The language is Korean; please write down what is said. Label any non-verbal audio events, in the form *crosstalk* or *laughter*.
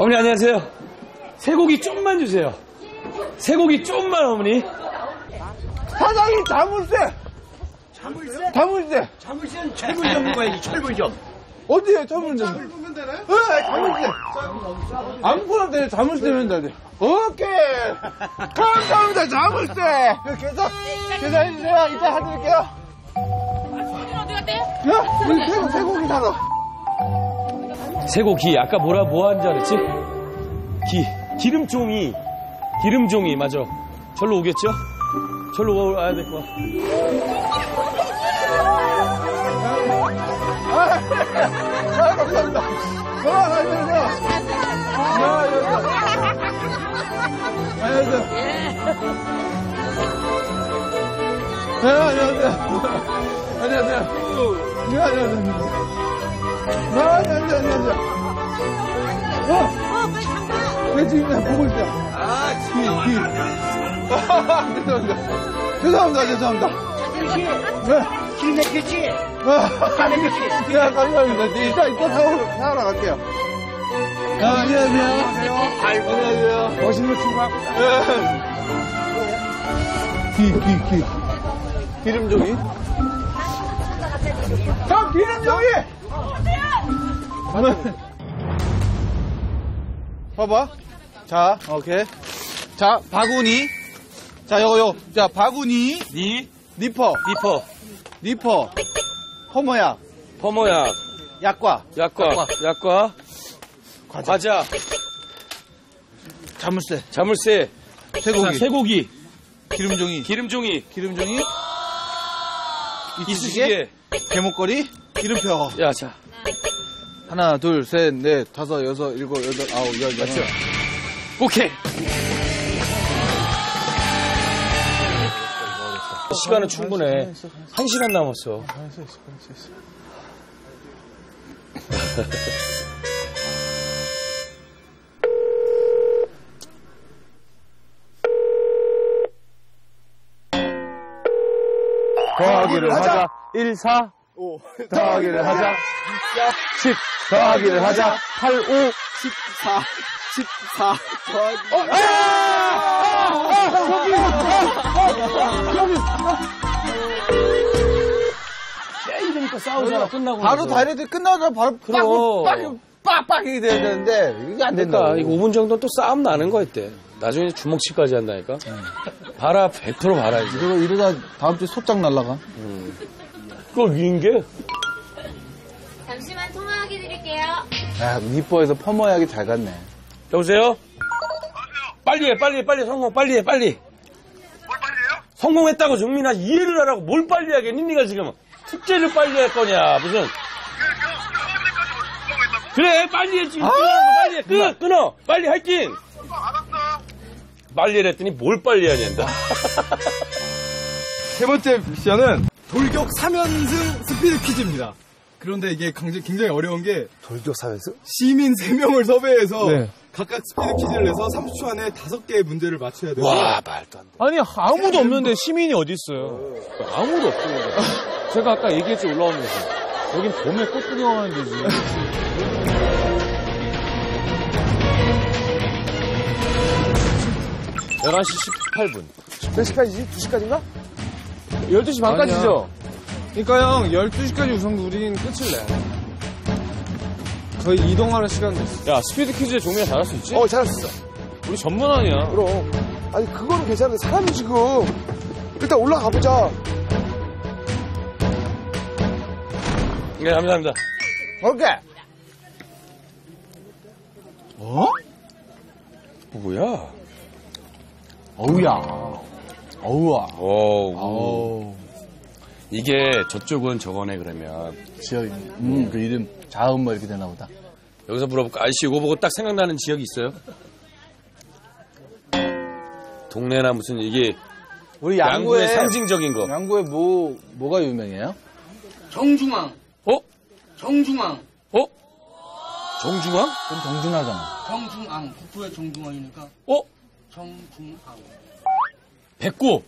어머니 안녕하세요. 쇠고기 좀만 주세요. 쇠고기 좀만 어머니. 사장님 자물쇠. 자물쇠? 자물쇠. 자물쇠는 철물 좀 먹어야지. 철물 좀. 어디에요 자물쇠? 자물 보면 되나요? 네 자물쇠. 아무거나 되네. 자물쇠면 되네. 오케이. 감사합니다 자물쇠. 계산해주세요. 이따 해드릴게요. 쇠고기는 어디 갔대요? 쇠고기 사서. 쇠고기 아까 뭐한지 알았지? 기름종이 맞아. 절로 오겠죠? 절로 와야 될 거야. 아, 감사합니다. 안녕하세요. 빨리 잠깐! 왜 지금 나 보고 있어? 아, 진짜 왔다. 죄송합니다. 길 내겠지? 감사합니다. 이따 사러 갈게요. 안녕하세요. 안녕하세요. 멋있는 친구야. 기름종이? 자, 기름종이! 봐봐. 자, 오케이. 자, 바구니. 자, 요거. 자, 바구니. 니퍼. 허모약. 약과. 과자. 자물쇠. 쇠고기. 기름종이. 이쑤시개. 개목걸이. 기름표. 야, 자. 하나, 둘, 셋, 넷, 다섯, 여섯, 일곱, 여덟, 아홉, 열, 맞죠? 오케이! 시간은 충분해. 1시간 남았어. 할 수 있어. 더하기를 하자. 1, 4. 5 더하기를 하자 10 더하기를 하자 8 5 14 더하기 이러니까 싸우잖아. 끝나고 바로 다이어트 끝나고 바로 빡빡이 돼야 되는데 이게 안 된다. 이거 5분 정도는 또 싸움 나는 거 있대. 나중에 주먹치기까지 한다니까. 봐라 100% 봐라 이제. 이러다 다음 주에 소장 날라가. 그걸 위인 게? 잠시만 통화하게 드릴게요. 아, 니퍼에서 퍼머하게 잘 갔네. 여보세요? 빨리 해, 성공. 뭘 빨리 해요? 성공했다고 정민아 이해를 하라고. 뭘 빨리 하겠니? 니가 지금 숙제를 빨리 할 거냐, 무슨. 그래, 빨리 해, 지금. 끊어. 빨리 화이팅. 알았어. 빨리 했더니 뭘 빨리 하냐는다. 세 번째 미션은 돌격 3연승 스피드 퀴즈입니다. 그런데 이게 굉장히 어려운 게 돌격 3연승? 시민 3명을 섭외해서 네. 각각 스피드 퀴즈를 내서 30초 안에 5개의 문제를 맞춰야 돼요. 와, 말도 안 돼. 아니, 아무도 없는데 시민이 어디 있어요? 아무도 없어요. 제가 아까 얘기했지, 올라오면서. 여긴 봄에 꽃 구경하는 데지. *laughs* 11시 18분. 몇 시까지지? 2시까지인가? 12시 반까지죠? 그러니까 형 12시까지 우선 우린 끝을 내. 저희 이동하는 시간도 있어. 야 스피드 퀴즈에 종민이 잘할 수 있지? 어 잘할 수 있어. 우리 전문 아니야. 그럼. 아니 그거는 괜찮은데 사람이 지금 일단 올라가보자. 네 감사합니다. 오케이. 어? 뭐야? 어우야. 어우. 이게 저쪽은 저거네 그러면 지역이 그 이름 자음 뭐 이렇게 되나 보다. 여기서 물어볼까? 아저씨 이거 보고 딱 생각나는 지역이 있어요? 동네나 무슨 이게 우리 양구의 상징적인 거. 양구에 뭐가 유명해요? 정중앙. 어? 정중앙. 어? 정중앙? 그럼 정중하잖아. 정중앙 국토의 정중앙이니까. 어? 정중앙. 백구.